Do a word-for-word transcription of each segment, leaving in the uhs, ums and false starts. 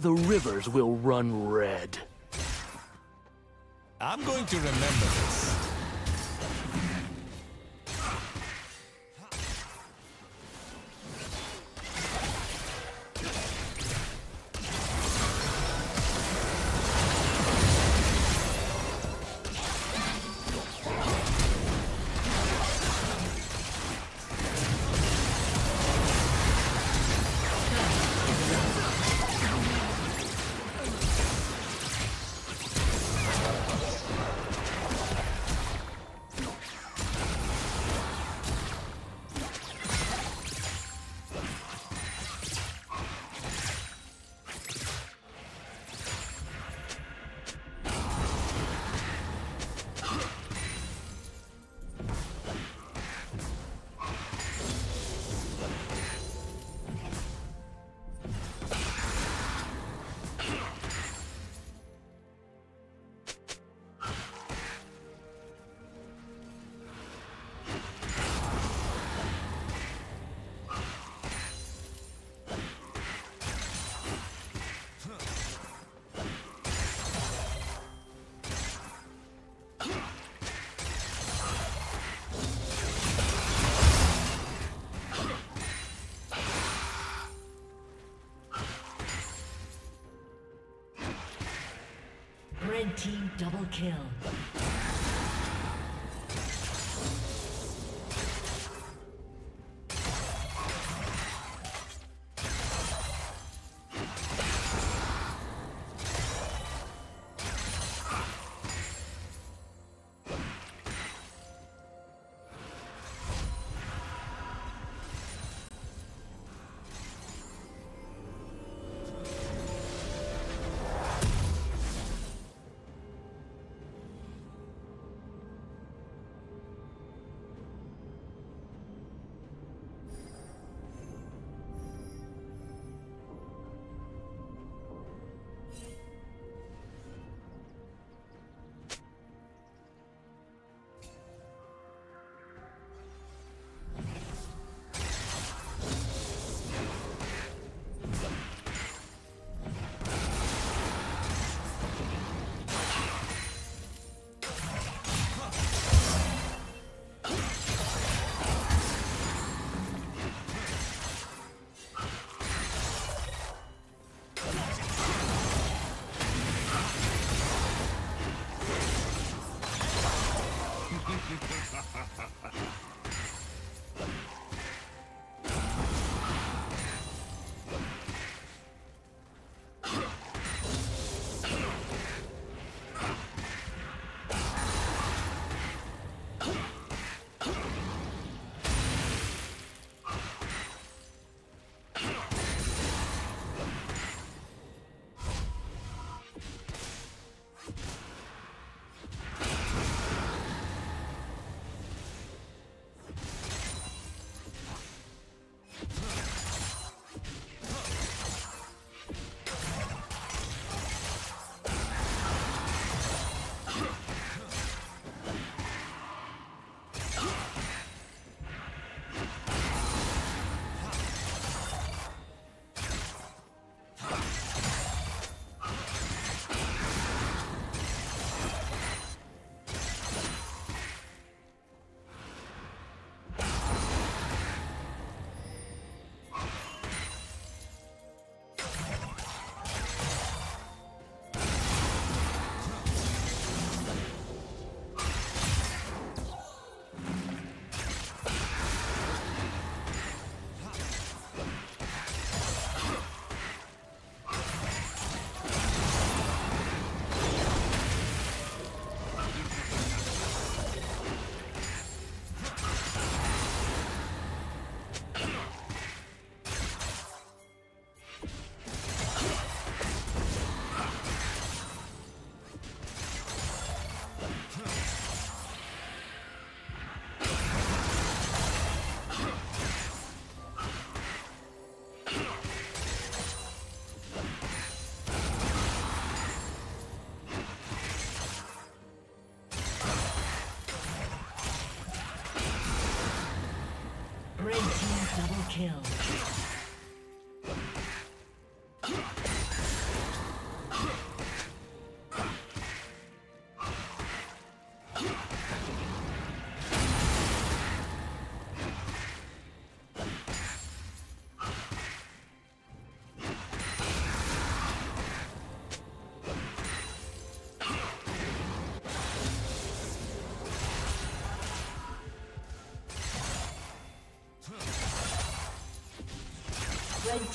the rivers will run red. I'm going to remember this. Team double kill. Double kill. Red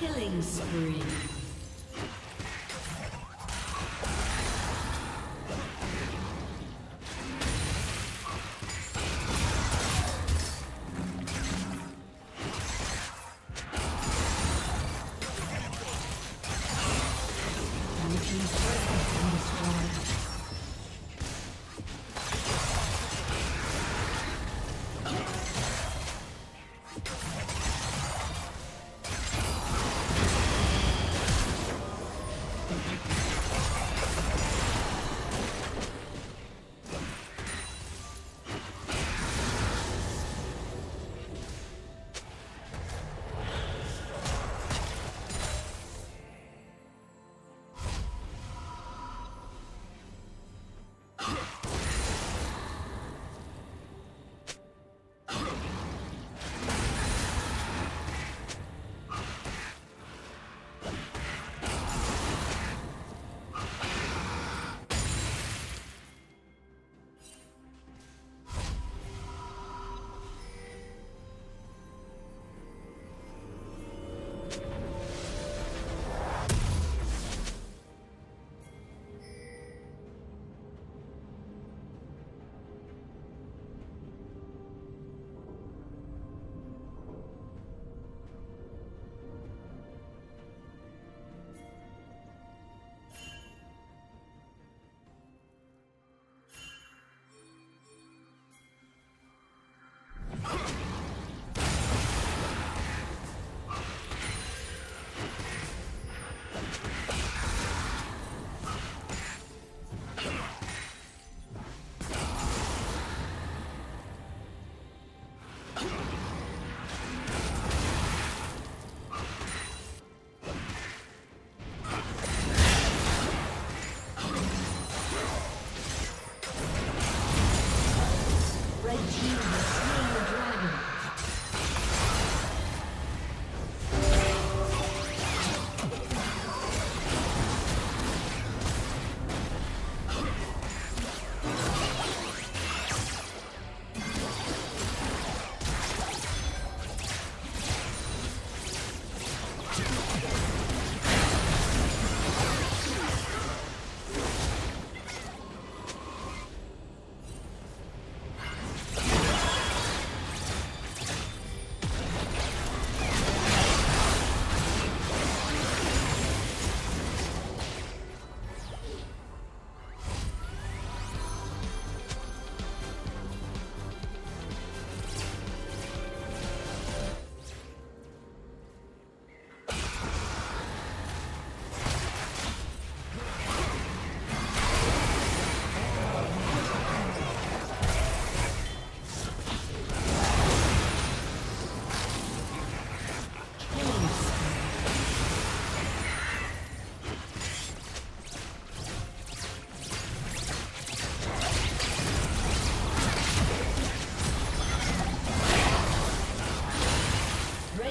Killing spree.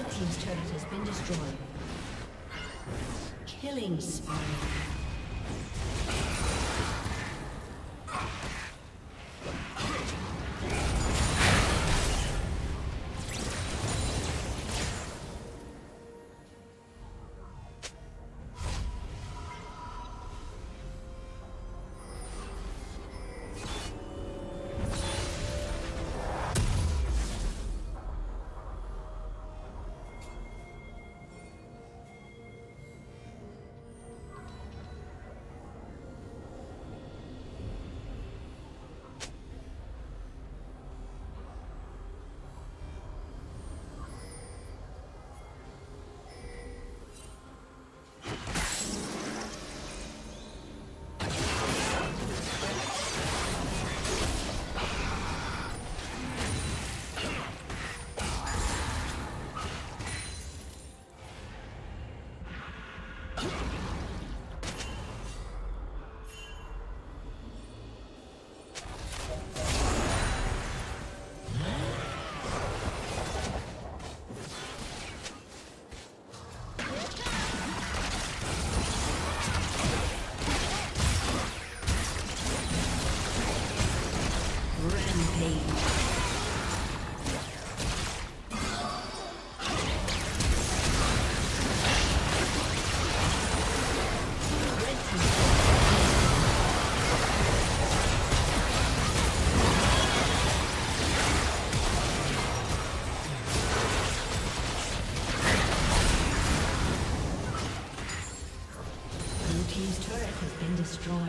Red team's turret has been destroyed. Killing spree. Red team's turret has been destroyed.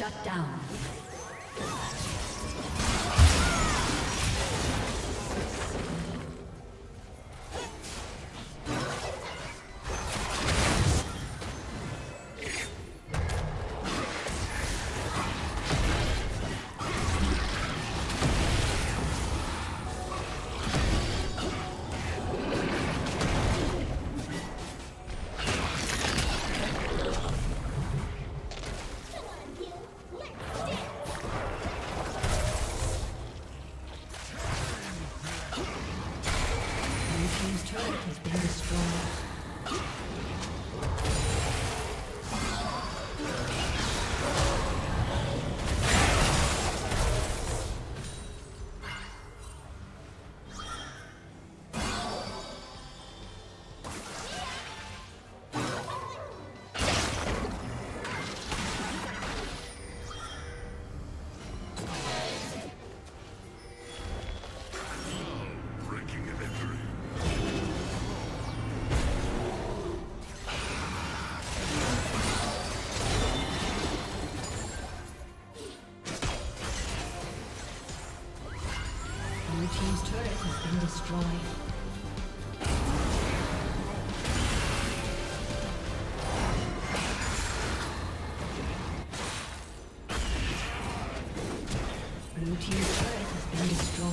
Shut down. Destroyed. Blue team's turret has been destroyed.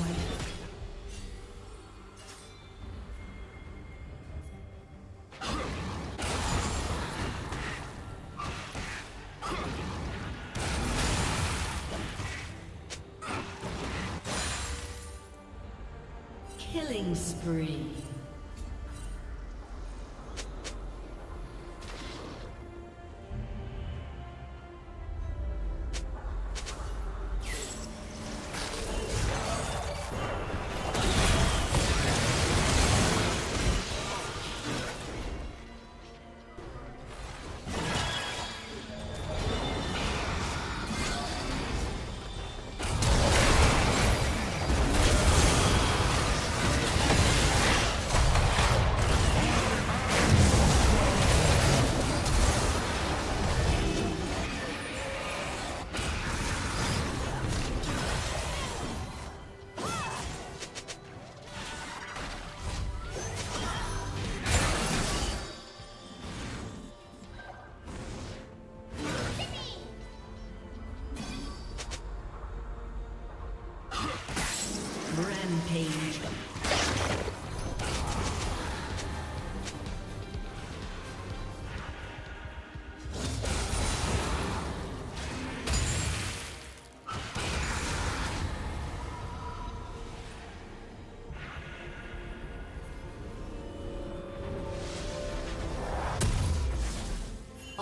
Killing spree.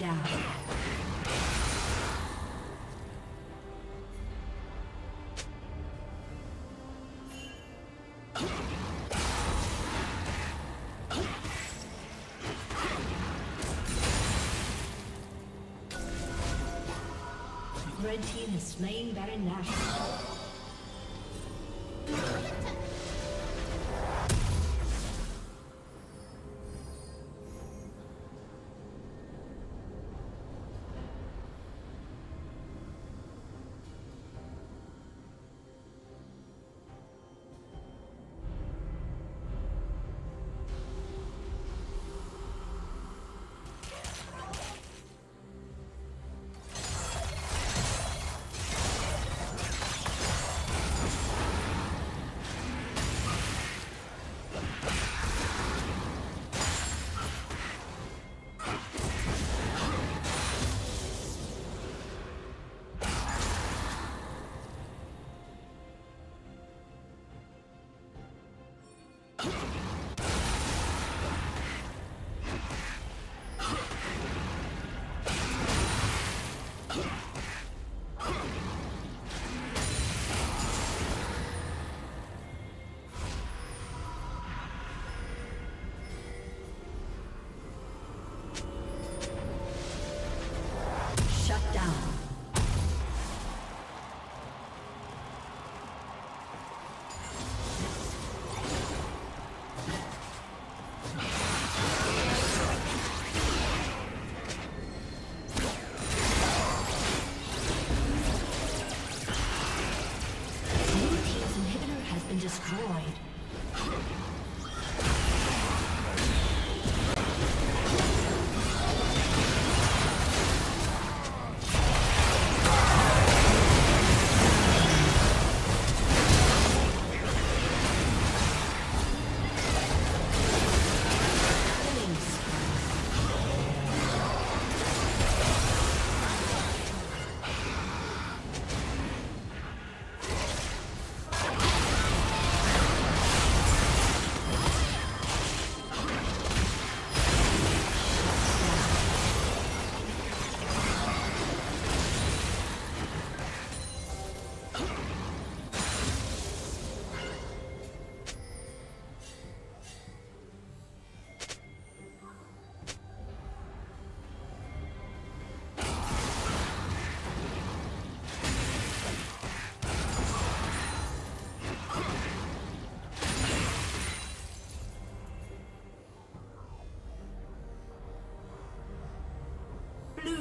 down. Red team has slain Baron Nashor.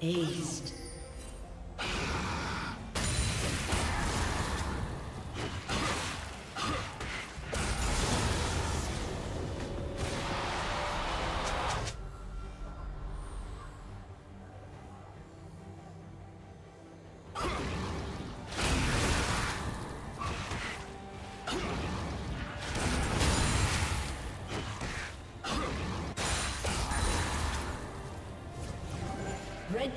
Aced. Red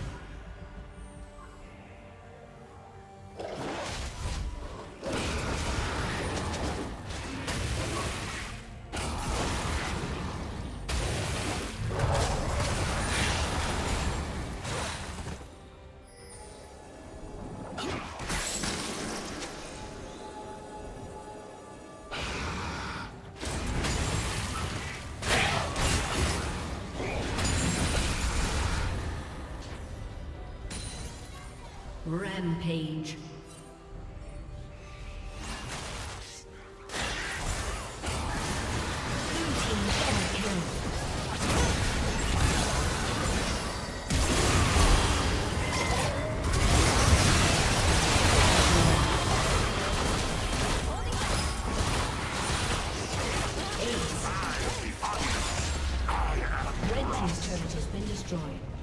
Rampage. Red team's turret has been destroyed.